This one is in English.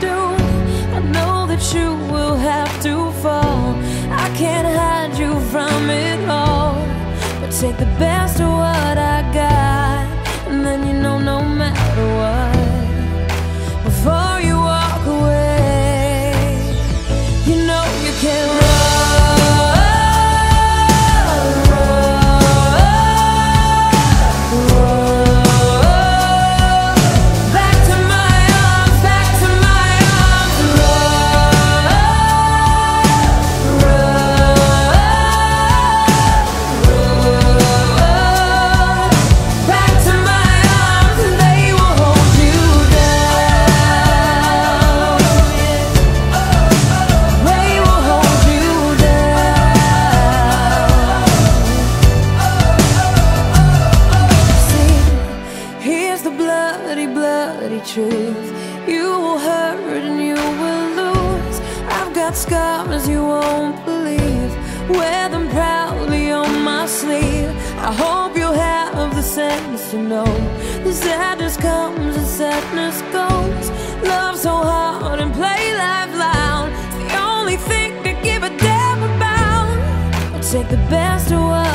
do. I know that you will have to fall. I can't hide you from it all, but take the best of what I got, and then you know no matter what, before you walk away, you know you can run. Truth, you will hurt and you will lose. I've got scars you won't believe. Wear them proudly on my sleeve. I hope you'll have the sense to know the sadness comes and sadness goes. Love so hard and play life loud. It's the only thing to give a damn about. I'll take the best away.